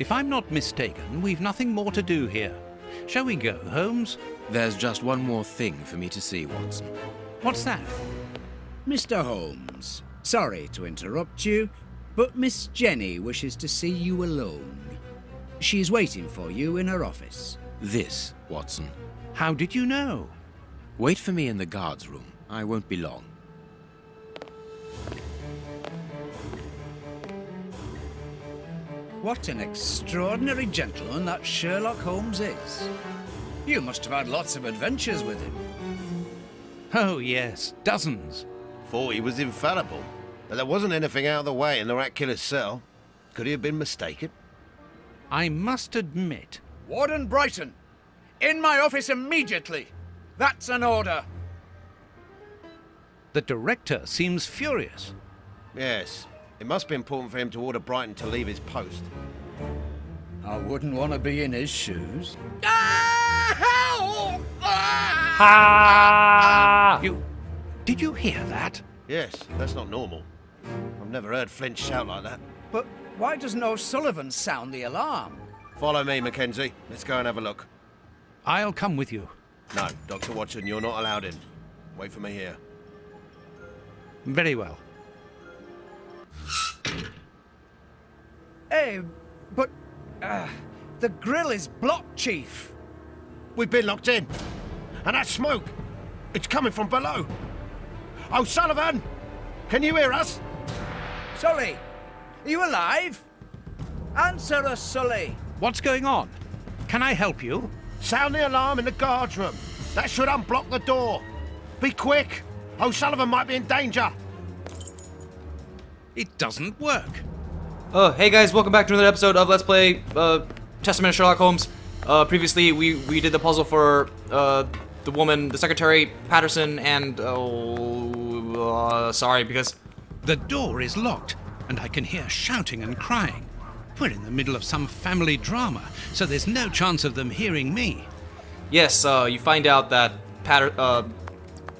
If I'm not mistaken, we've nothing more to do here. Shall we go, Holmes? There's just one more thing for me to see, Watson. What's that? Mr. Holmes, sorry to interrupt you, but Miss Jenny wishes to see you alone. She's waiting for you in her office. This, Watson. How did you know? Wait for me in the guards' room. I won't be long. What an extraordinary gentleman that Sherlock Holmes is. You must have had lots of adventures with him. Oh, yes, dozens. Thought he was infallible, but there wasn't anything out of the way in the rat killer's cell. Could he have been mistaken? I must admit... Warden Brighton, in my office immediately. That's an order. The director seems furious. Yes. It must be important for him to order Brighton to leave his post. I wouldn't want to be in his shoes. Did you hear that? Yes, that's not normal. I've never heard Flint shout like that. But why doesn't O'Sullivan sound the alarm? Follow me, Mackenzie. Let's go and have a look. I'll come with you. No, Dr. Watson, you're not allowed in. Wait for me here. Very well. Hey, but the grill is blocked, Chief. We've been locked in. And that smoke, it's coming from below. O'Sullivan, can you hear us? Sully, are you alive? Answer us, Sully. What's going on? Can I help you? Sound the alarm in the guards room. That should unblock the door. Be quick. O'Sullivan might be in danger. It doesn't work. Oh, hey guys, welcome back to another episode of Let's Play Testament of Sherlock Holmes. Previously, we did the puzzle for the woman, the secretary, Patterson, and... sorry, because... The door is locked, and I can hear shouting and crying. We're in the middle of some family drama, so there's no chance of them hearing me. Yes, you find out that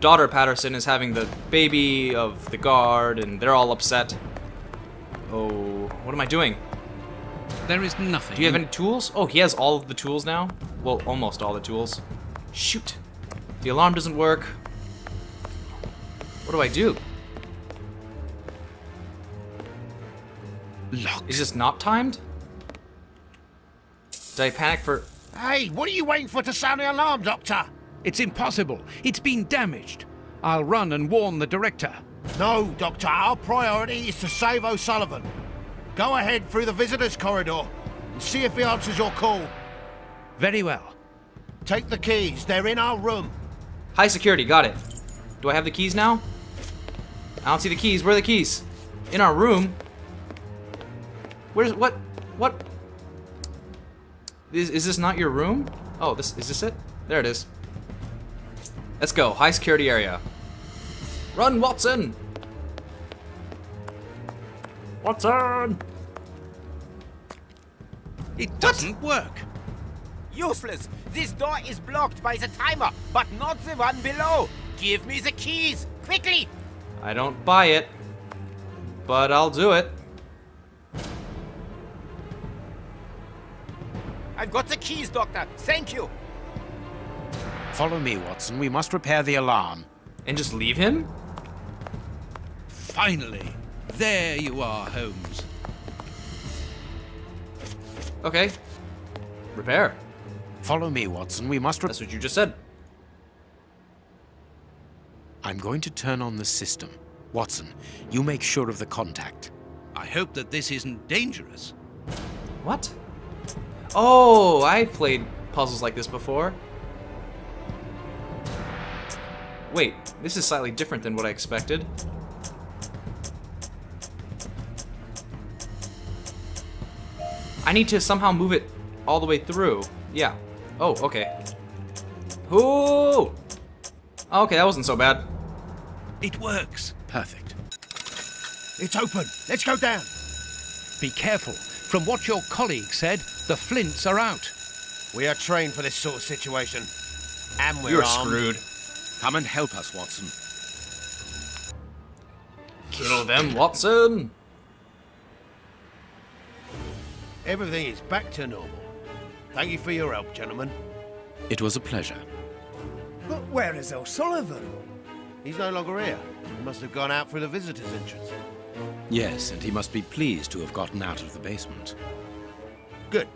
daughter Patterson is having the baby of the guard, and they're all upset. Oh, what am I doing? There is nothing. Do you have any tools? Oh, he has all of the tools now? Well, almost all the tools. Shoot. The alarm doesn't work. What do I do? Locked. Is this not timed? Did I panic for... Hey, what are you waiting for to sound the alarm, Doctor? It's impossible. It's been damaged. I'll run and warn the director. No, Doctor. Our priority is to save O'Sullivan. Go ahead through the visitor's corridor and see if he answers your call. Very well. Take the keys. They're in our room. High security. Got it. Do I have the keys now? I don't see the keys. Where are the keys? In our room? Where's... what? What? Is this not your room? Oh, this... is this it? There it is. Let's go. High security area. Run, Watson! Watson! It doesn't work. Useless. This door is blocked by the timer, but not the one below. Give me the keys, quickly! I don't buy it, but I'll do it. I've got the keys, Doctor. Thank you. Follow me, Watson. We must repair the alarm. And just leave him? Finally. There you are, Holmes. Okay. Repair. Follow me, Watson. We must... That's what you just said. I'm going to turn on the system. Watson, you make sure of the contact. I hope that this isn't dangerous. What? Oh, I played puzzles like this before. Wait, this is slightly different than what I expected. I need to somehow move it all the way through. Yeah. Oh, okay. Ooh! Okay, that wasn't so bad. It works. Perfect. It's open. Let's go down. Be careful. From what your colleague said, the Flints are out. We are trained for this sort of situation. And we're armed. You're screwed. Come and help us, Watson. Kill them, Watson! Everything is back to normal. Thank you for your help, gentlemen. It was a pleasure. But where is O'Sullivan? He's no longer here. He must have gone out through the visitor's entrance. Yes, and he must be pleased to have gotten out of the basement. Good.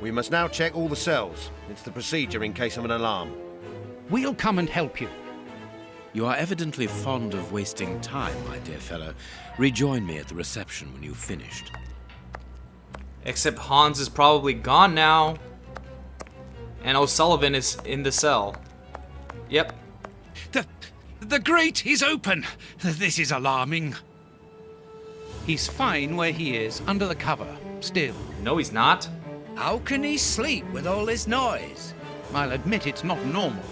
We must now check all the cells. It's the procedure in case of an alarm. We'll come and help you. You are evidently fond of wasting time, my dear fellow. Rejoin me at the reception when you've finished. Except Hans is probably gone now. And O'Sullivan is in the cell. Yep. The grate is open. This is alarming. He's fine where he is, under the cover, still. No, he's not. How can he sleep with all this noise? I'll admit it's not normal.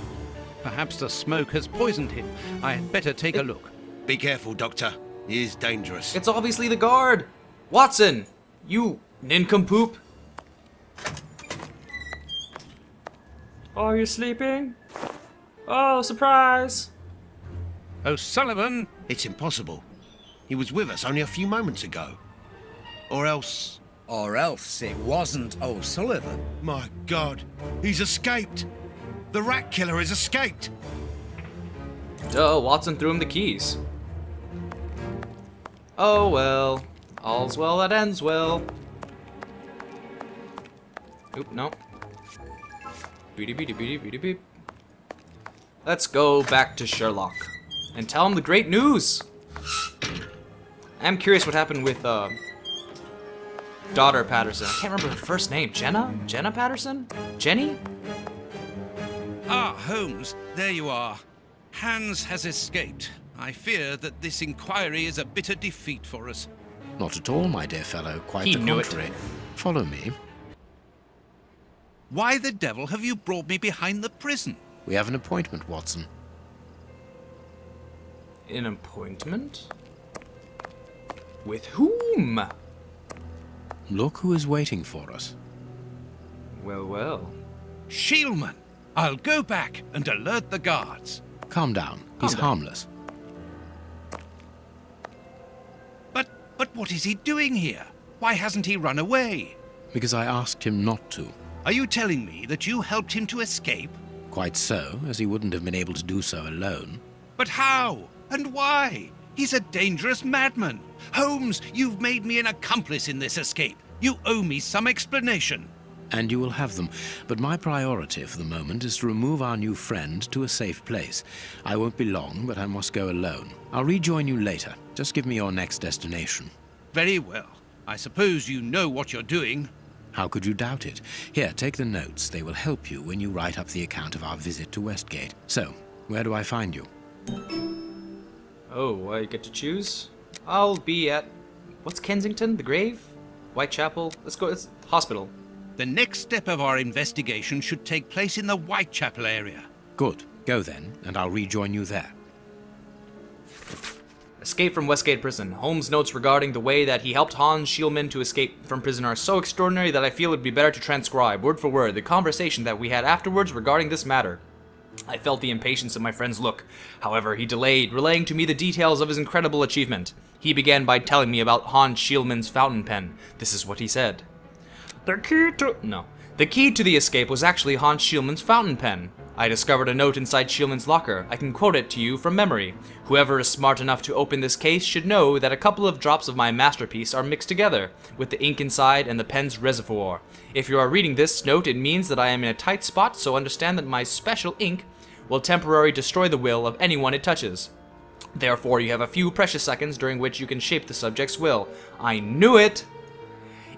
Perhaps the smoke has poisoned him. I had better take a look. Be careful, Doctor. He is dangerous. It's obviously the guard. Watson, you nincompoop. Are you sleeping? Oh, surprise! O'Sullivan! It's impossible. He was with us only a few moments ago. Or else... Or else it wasn't O'Sullivan. My God, he's escaped! The rat killer has escaped! Duh, Watson threw him the keys. Oh well. All's well that ends well. Oop, no. Let's go back to Sherlock and tell him the great news. I'm curious what happened with daughter Patterson. I can't remember her first name. Jenna? Jenna Patterson? Jenny? Ah, Holmes, there you are. Hans has escaped. I fear that this inquiry is a bitter defeat for us. Not at all, my dear fellow. Quite the contrary. Follow me. Why the devil have you brought me behind the prison? We have an appointment, Watson. An appointment? With whom? Look who is waiting for us. Well, well. Schielman! I'll go back and alert the guards. Calm down. He's harmless. But what is he doing here? Why hasn't he run away? Because I asked him not to. Are you telling me that you helped him to escape? Quite so, as he wouldn't have been able to do so alone. But how? And why? He's a dangerous madman. Holmes, you've made me an accomplice in this escape. You owe me some explanation. And you will have them. But my priority for the moment is to remove our new friend to a safe place. I won't be long, but I must go alone. I'll rejoin you later. Just give me your next destination. Very well. I suppose you know what you're doing. How could you doubt it? Here, take the notes. They will help you when you write up the account of our visit to Westgate. So, where do I find you? Oh, I get to choose? I'll be at... What's Kensington? The Grave? Whitechapel? Let's go... It's hospital. The next step of our investigation should take place in the Whitechapel area. Good. Go then, and I'll rejoin you there. Escape from Westgate Prison. Holmes' notes regarding the way that he helped Hans Schielman to escape from prison are so extraordinary that I feel it would be better to transcribe, word for word, the conversation that we had afterwards regarding this matter. I felt the impatience of my friend's look. However, he delayed, relaying to me the details of his incredible achievement. He began by telling me about Hans Schielman's fountain pen. This is what he said. The key to the escape was actually Hans Schielman's fountain pen. I discovered a note inside Schielman's locker. I can quote it to you from memory. Whoever is smart enough to open this case should know that a couple of drops of my masterpiece are mixed together, with the ink inside and the pen's reservoir. If you are reading this note, it means that I am in a tight spot, so understand that my special ink will temporarily destroy the will of anyone it touches. Therefore, you have a few precious seconds during which you can shape the subject's will. I knew it!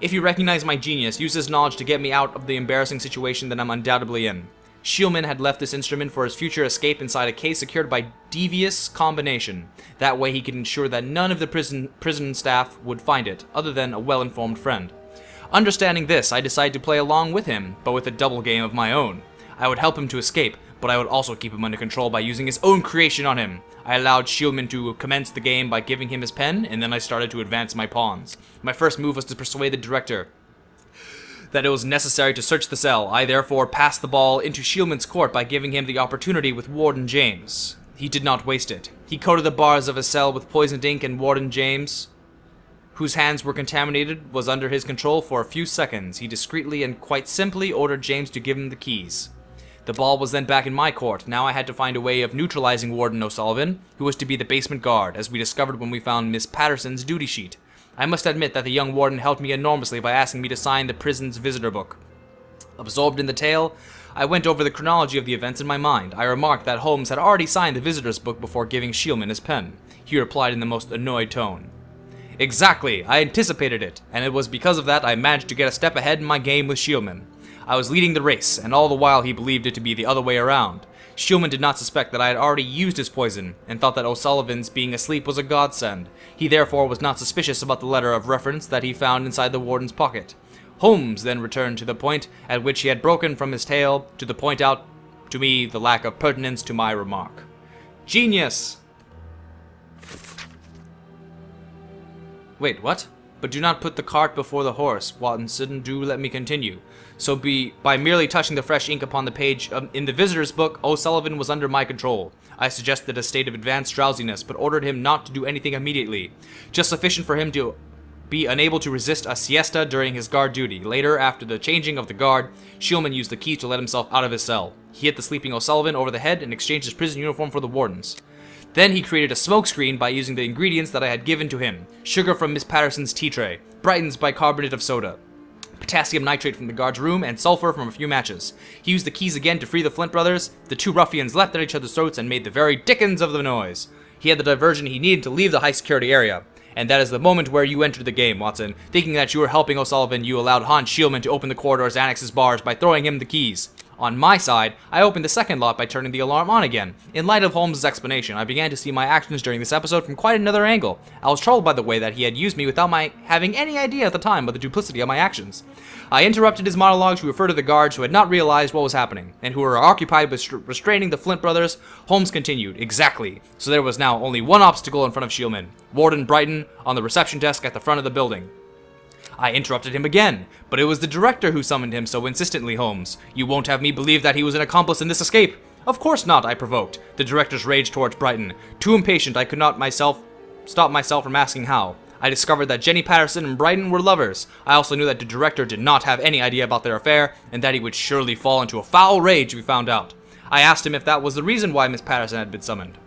If you recognize my genius, use this knowledge to get me out of the embarrassing situation that I'm undoubtedly in. Schielman had left this instrument for his future escape inside a case secured by devious combination. That way he could ensure that none of the prison staff would find it, other than a well-informed friend. Understanding this, I decided to play along with him, but with a double game of my own. I would help him to escape, but I would also keep him under control by using his own creation on him. I allowed Schielman to commence the game by giving him his pen, and then I started to advance my pawns. My first move was to persuade the director that it was necessary to search the cell. I therefore passed the ball into Schielman's court by giving him the opportunity with Warden James. He did not waste it. He coated the bars of his cell with poisoned ink and Warden James, whose hands were contaminated, was under his control for a few seconds. He discreetly and quite simply ordered James to give him the keys. The ball was then back in my court. Now I had to find a way of neutralizing Warden O'Sullivan, who was to be the basement guard, as we discovered when we found Miss Patterson's duty sheet. I must admit that the young warden helped me enormously by asking me to sign the prison's visitor book. Absorbed in the tale, I went over the chronology of the events in my mind. I remarked that Holmes had already signed the visitor's book before giving Schielman his pen. He replied in the most annoyed tone. Exactly! I anticipated it, and it was because of that I managed to get a step ahead in my game with Schielman. I was leading the race, and all the while he believed it to be the other way around. Schielman did not suspect that I had already used his poison, and thought that O'Sullivan's being asleep was a godsend. He therefore was not suspicious about the letter of reference that he found inside the warden's pocket. Holmes then returned to the point at which he had broken from his tale, to point out to me the lack of pertinence to my remark. Genius! Wait, what? But do not put the cart before the horse, Watson. Do let me continue. So by merely touching the fresh ink upon the page in the visitor's book, O'Sullivan was under my control. I suggested a state of advanced drowsiness, but ordered him not to do anything immediately. Just sufficient for him to be unable to resist a siesta during his guard duty. Later, after the changing of the guard, Schielman used the key to let himself out of his cell. He hit the sleeping O'Sullivan over the head and exchanged his prison uniform for the warden's. Then he created a smokescreen by using the ingredients that I had given to him. Sugar from Miss Patterson's tea tray, Brighton's bicarbonate of soda, potassium nitrate from the guard's room, and sulfur from a few matches. He used the keys again to free the Flint brothers. The two ruffians leapt at each other's throats and made the very dickens of the noise. He had the diversion he needed to leave the high security area. And that is the moment where you entered the game, Watson. Thinking that you were helping O'Sullivan, you allowed Hans Schielman to open the corridor's annex's bars by throwing him the keys. On my side, I opened the second lot by turning the alarm on again. In light of Holmes' explanation, I began to see my actions during this episode from quite another angle. I was troubled by the way that he had used me without my having any idea at the time of the duplicity of my actions. I interrupted his monologue to refer to the guards who had not realized what was happening, and who were occupied with restraining the Flint brothers. Holmes continued, exactly. So there was now only one obstacle in front of Schielman, Warden Brighton, on the reception desk at the front of the building. I interrupted him again, but it was the director who summoned him so insistently, Holmes. You won't have me believe that he was an accomplice in this escape. Of course not, I provoked. The director's rage towards Brighton. Too impatient, I could not stop myself from asking how. I discovered that Jenny Patterson and Brighton were lovers. I also knew that the director did not have any idea about their affair, and that he would surely fall into a foul rage if he found out. I asked him if that was the reason why Miss Patterson had been summoned.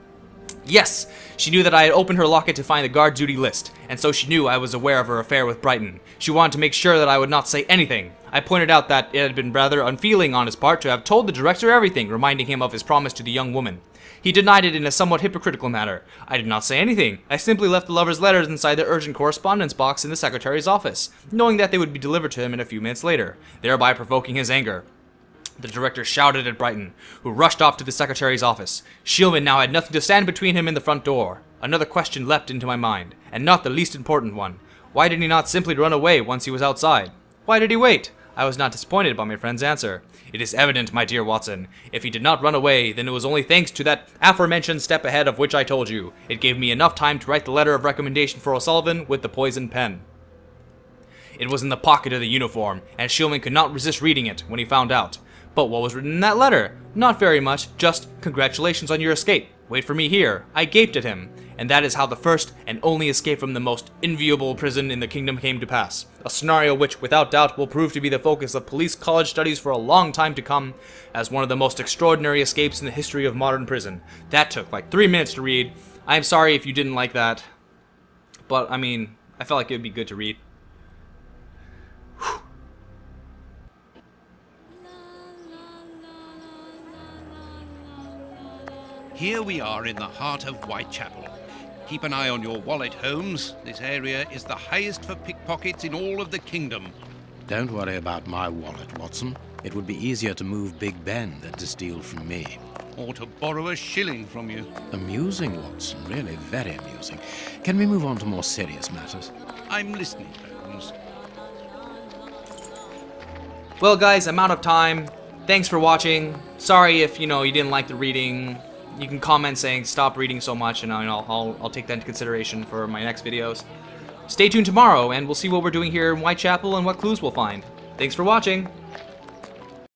Yes, she knew that I had opened her locket to find the guard duty list, and so she knew I was aware of her affair with Brighton. She wanted to make sure that I would not say anything. I pointed out that it had been rather unfeeling on his part to have told the director everything, reminding him of his promise to the young woman. He denied it in a somewhat hypocritical manner. I did not say anything. I simply left the lover's letters inside the urgent correspondence box in the secretary's office, knowing that they would be delivered to him in a few minutes later, thereby provoking his anger. The director shouted at Brighton, who rushed off to the secretary's office. Schielman now had nothing to stand between him and the front door. Another question leapt into my mind, and not the least important one. Why did he not simply run away once he was outside? Why did he wait? I was not disappointed by my friend's answer. It is evident, my dear Watson. If he did not run away, then it was only thanks to that aforementioned step ahead of which I told you. It gave me enough time to write the letter of recommendation for O'Sullivan with the poisoned pen. It was in the pocket of the uniform, and Schielman could not resist reading it when he found out. But what was written in that letter? Not very much, just, congratulations on your escape. Wait for me here. I gaped at him. And that is how the first and only escape from the most enviable prison in the kingdom came to pass. A scenario which, without doubt, will prove to be the focus of police college studies for a long time to come, as one of the most extraordinary escapes in the history of modern prison. That took like 3 minutes to read. I'm sorry if you didn't like that. But, I mean, I felt like it would be good to read. Here we are in the heart of Whitechapel. Keep an eye on your wallet, Holmes. This area is the highest for pickpockets in all of the kingdom. Don't worry about my wallet, Watson. It would be easier to move Big Ben than to steal from me. Or to borrow a shilling from you. Amusing, Watson. Really very amusing. Can we move on to more serious matters? I'm listening, Holmes. Well, guys, I'm out of time. Thanks for watching. Sorry if, you know, you didn't like the reading. You can comment saying stop reading so much, and I'll take that into consideration for my next videos. Stay tuned tomorrow, and we'll see what we're doing here in Whitechapel and what clues we'll find. Thanks for watching!